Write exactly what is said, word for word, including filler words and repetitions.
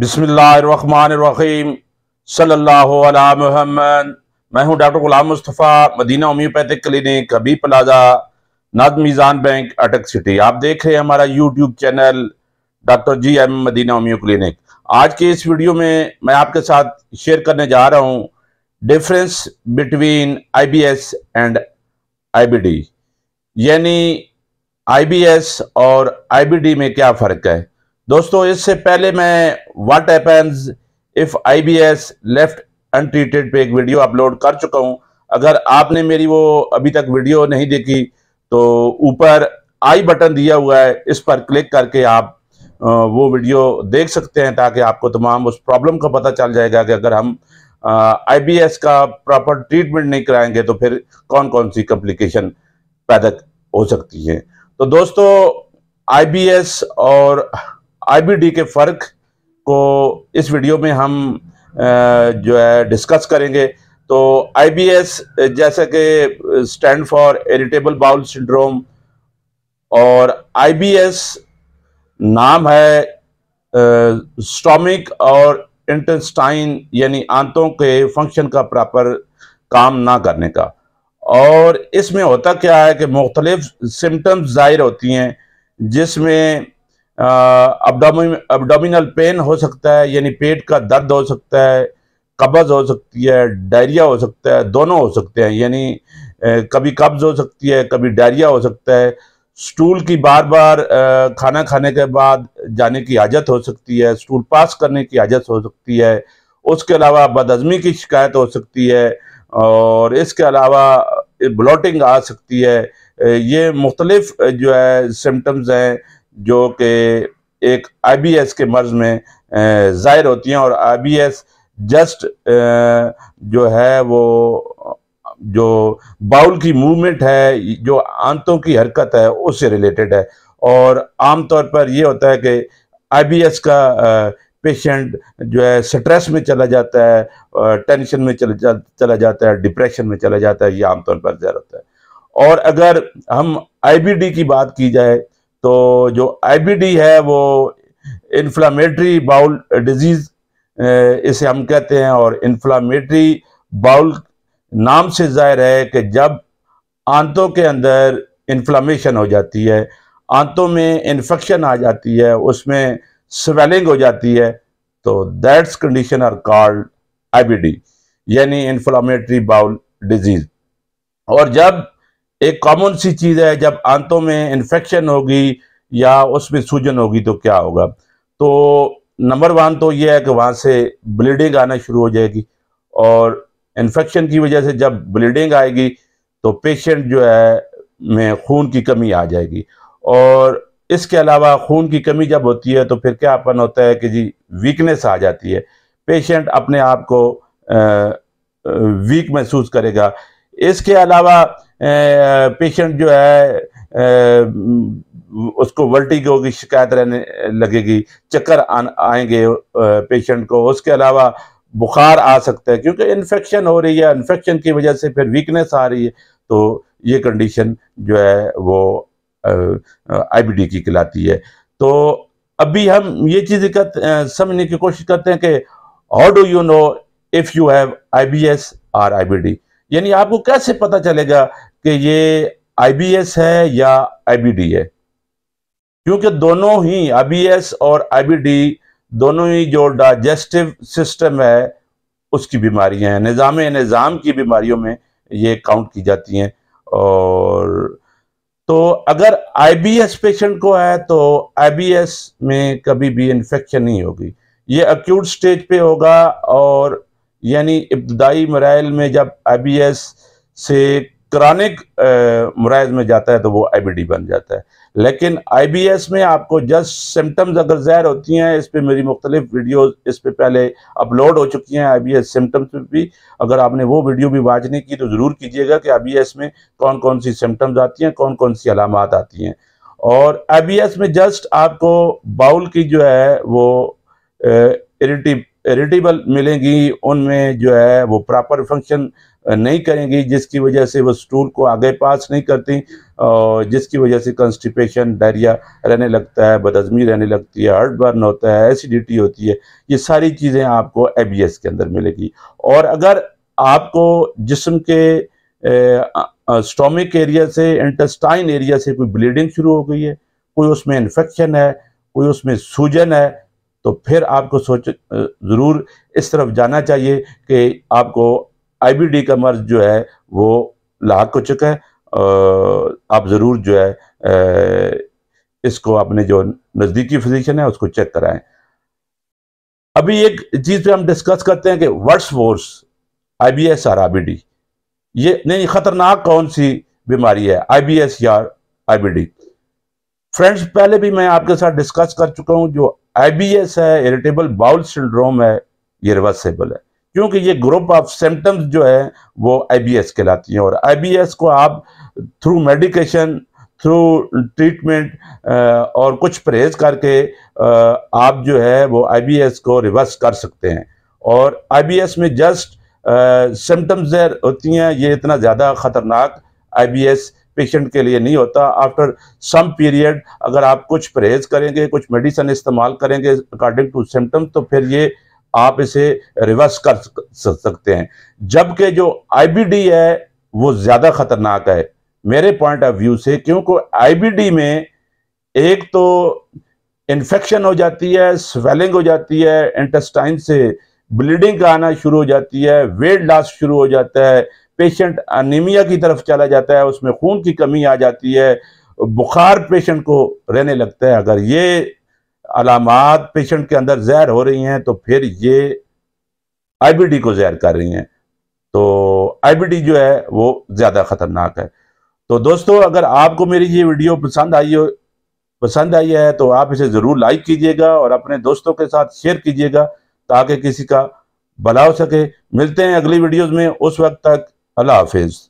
बिस्मिल्लाहिर्रहमानिर्रहीम सल्लल्लाहु अला मुहम्मद। मैं हूं doctor Ghulam Mustafa, Medina homeopathic clinic, अभी प्लाजा, नादी मिज़ान बैंक, अटक सिटी। आप देख रहे हैं हमारा YouTube channel doctor G M Medina homeo clinic. आज के इस वीडियो में मैं आपके साथ शेयर करने जा रहा हूं difference between I B S and I B D, यानी आई बी एस और आई बी डी में क्या फ़र्क है। दोस्तों, इससे पहले मैं what happens if IBS left untreated पे एक वीडियो अपलोड कर चुका हूं। अगर आपने मेरी वो अभी तक वीडियो नहीं देखी तो ऊपर आई बटन दिया हुआ है, इस पर क्लिक करके आप वो वीडियो देख सकते हैं, ताकि आपको तमाम उस प्रॉब्लम का पता चल जाएगा कि अगर हम आईबीएस का प्रॉपर ट्रीटमेंट नहीं कराएंगे तो फिर कौन कौन सी कॉम्प्लिकेशन पैदा हो सकती है। तो दोस्तों, आईबीएस और आईबीडी के फ़र्क को इस वीडियो में हम जो है डिस्कस करेंगे। तो आईबीएस जैसा कि stand for irritable bowel syndrome, और आईबीएस नाम है स्टोमिक और इंटेस्टाइन यानी आंतों के फंक्शन का प्रॉपर काम ना करने का। और इसमें होता क्या है कि मुख्तलिफ सिम्टम्स ज़ाहिर होती हैं, जिसमें अब्डोमिनल पेन हो सकता है यानी पेट का दर्द हो सकता है, कब्ज़ हो सकती है, डायरिया हो सकता है, दोनों हो सकते हैं, यानी कभी कब्ज़ हो सकती है कभी डायरिया हो सकता है। स्टूल की बार बार खाना खाने के बाद जाने की आदत हो सकती है, स्टूल पास करने की आदत हो सकती है। उसके अलावा बदहज़मी की शिकायत हो सकती है, और इसके अलावा ब्लोटिंग आ सकती है। ये मुख्तलिफ जो है सिम्टम्स हैं जो कि एक आईबीएस के मर्ज में ज़ाहिर होती हैं। और आईबीएस जस्ट जो है वो जो बाउल की मूवमेंट है, जो आंतों की हरकत है, उससे रिलेटेड है। और आमतौर पर ये होता है कि आईबीएस का पेशेंट जो है स्ट्रेस में चला जाता है, टेंशन में चला जा, चला जाता है, डिप्रेशन में चला जाता है। ये आमतौर पर ज़ाहिर होता है। और अगर हम आईबीडी की बात की जाए तो जो आईबीडी है वो इन्फ्लामेटरी बाउल डिजीज़ इसे हम कहते हैं। और इन्फ्लामेटरी बाउल नाम से जाहिर है कि जब आंतों के अंदर इन्फ्लामेशन हो जाती है, आंतों में इन्फेक्शन आ जाती है, उसमें स्वेलिंग हो जाती है, तो that's condition are called IBD यानी इन्फ्लामेटरी बाउल डिजीज़। और जब एक कॉमन सी चीज़ है, जब आंतों में इन्फेक्शन होगी या उसमें सूजन होगी तो क्या होगा। तो नंबर वन तो यह है कि वहाँ से ब्लीडिंग आना शुरू हो जाएगी, और इन्फेक्शन की वजह से जब ब्लीडिंग आएगी तो पेशेंट जो है में खून की कमी आ जाएगी। और इसके अलावा खून की कमी जब होती है तो फिर क्या अपन होता है कि जी वीकनेस आ जाती है, पेशेंट अपने आप को वीक महसूस करेगा। इसके अलावा पेशेंट जो है ए, उसको वर्टिगो की शिकायत रहने लगेगी, चक्कर आएंगे पेशेंट को। उसके अलावा बुखार आ सकता है क्योंकि इन्फेक्शन हो रही है, इन्फेक्शन की वजह से फिर वीकनेस आ रही है। तो ये कंडीशन जो है वो आईबीडी की कहलाती है। तो अभी हम ये चीज़ समझने की कोशिश करते हैं कि how do you know if you have IBS और आईबीडी, यानी आपको कैसे पता चलेगा कि ये आईबीएस है या आईबीडी है, क्योंकि दोनों ही आईबीएस और आईबीडी दोनों ही जो डाइजेस्टिव सिस्टम है उसकी बीमारियां हैं, निज़ाम निज़ाम की बीमारियों में ये काउंट की जाती हैं। और तो अगर आईबीएस पेशेंट को है तो आईबीएस में कभी भी इन्फेक्शन नहीं होगी, ये एक्यूट स्टेज पे होगा। और यानी इब्तदाई मराइल में जब आईबीएस से क्रॉनिक मराइज में जाता है तो वो आईबीडी बन जाता है। लेकिन आईबीएस में आपको जस्ट सिम्टम्स अगर ज़ाहिर होती हैं, इस पर मेरी मुख्तलिफ वीडियोज़ इस पर पहले अपलोड हो चुकी हैं आईबीएस सिम्टम्स पर भी। अगर आपने वो वीडियो भी वॉच नहीं की तो ज़रूर कीजिएगा कि आईबीएस में कौन कौन सी सिम्टम्स आती हैं, कौन कौन सी अलामत आती हैं। और आईबीएस में जस्ट आपको बाउल की जो है वो इरिटेबल मिलेंगी, उनमें जो है वो प्रॉपर फंक्शन नहीं करेंगी, जिसकी वजह से वो स्टूल को आगे पास नहीं करती और जिसकी वजह से कंस्टिपेशन, डायरिया रहने लगता है, बदहजमी रहने लगती है, हर्ट बर्न होता है, एसिडिटी होती है। ये सारी चीज़ें आपको आई बी एस के अंदर मिलेगी। और अगर आपको जिस्म के स्टोमिक एरिया से, इंटेस्टाइन एरिया से कोई ब्लीडिंग शुरू हो गई है, कोई उसमें इन्फेक्शन है, कोई उसमें सूजन है, तो फिर आपको सोच ज़रूर इस तरफ जाना चाहिए कि आपको आई बी डी का मर्ज जो है वो लाक हो चुका है। आप ज़रूर जो है इसको अपने जो नज़दीकी फिजिशियन है उसको चेक कराएं। अभी एक चीज़ पे हम डिस्कस करते हैं कि what's worse, I B S और आई बी डी, ये नहीं ख़तरनाक कौन सी बीमारी है, आई बी एस या आई बी डी। फ्रेंड्स, पहले भी मैं आपके साथ डिस्कस कर चुका हूँ, जो आई बी एस है, इरिटेबल बाउल सिंड्रोम है, ये रिवर्सेबल है, क्योंकि ये ग्रुप ऑफ सिम्टम्स जो है वो आई बी एस कहलाती हैं। और आई बी एस को आप थ्रू मेडिकेशन, थ्रू ट्रीटमेंट और कुछ परहेज करके आप जो है वो आई बी एस को रिवर्स कर सकते हैं। और आई बी एस में जस्ट सिम्टम्स होती हैं, ये इतना ज़्यादा ख़तरनाक आई बी एस पेशेंट के लिए नहीं होता। आफ्टर सम पीरियड अगर आप कुछ परहेज करेंगे, कुछ मेडिसिन इस्तेमाल करेंगे अकॉर्डिंग टू सिम्टम, तो फिर ये आप इसे रिवर्स कर सकते हैं। जबकि जो आई बी डी है वो ज़्यादा ख़तरनाक है मेरे पॉइंट ऑफ व्यू से, क्योंकि आई बी डी में एक तो इन्फेक्शन हो जाती है, स्वेलिंग हो जाती है, इंटेस्टाइन से ब्लीडिंग आना शुरू हो जाती है, वेट लॉस शुरू हो जाता है, पेशेंट अनीमिया की तरफ चला जाता है, उसमें खून की कमी आ जाती है, बुखार पेशेंट को रहने लगता है। अगर ये अलामात पेशेंट के अंदर जहर हो रही हैं तो फिर ये आई बी डी को जहर कर रही हैं, तो आई बी डी जो है वो ज़्यादा ख़तरनाक है। तो दोस्तों, अगर आपको मेरी ये वीडियो पसंद आई हो पसंद आई है तो आप इसे ज़रूर लाइक कीजिएगा और अपने दोस्तों के साथ शेयर कीजिएगा ताकि किसी का भला हो सके। मिलते हैं अगली वीडियोज़ में, उस वक्त तक अल्लाह हाफिज़।